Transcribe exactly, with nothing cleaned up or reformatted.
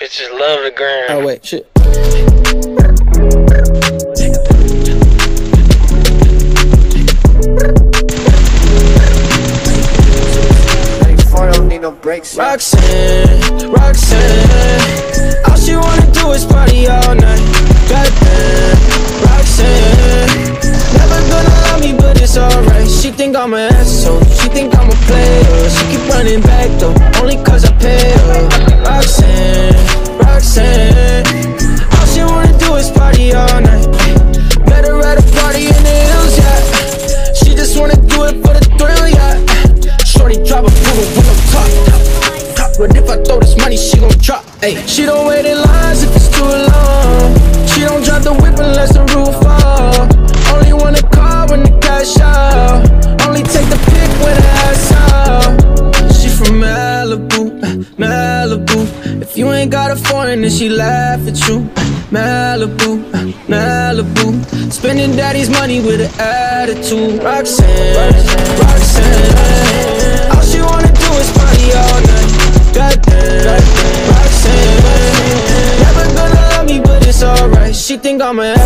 Bitches love the grind. Oh wait, shit. ninety-four don't need no breaks. Roxanne, Roxanne, all she wanna do is party all night. Goddamn, Roxanne, never gonna love me, but it's alright. She think I'm an asshole, she think I'm a player. She keep running back though, only cause I pay her. Roxanne, Roxanne, all she wanna do is party all night. Met her at a party in the hills, yeah. She just wanna do it for the thrill, yeah. Shorty drop a fluid with no top, top. But if I throw this money, she gon' drop. Ay, she don't wait in lines if it's too long. She don't drop the whip unless the roof fall. Only wanna call when the cash out. Only take the pick when the ass out. She from Malibu, Malibu. If you ain't got a foreign, then she laugh at you. Malibu, Malibu. Spending daddy's money with an attitude. Roxanne, Roxanne, Roxanne. All she wanna do is party all night. Goddamn, Roxanne. Never gonna love me, but it's alright. She think I'm a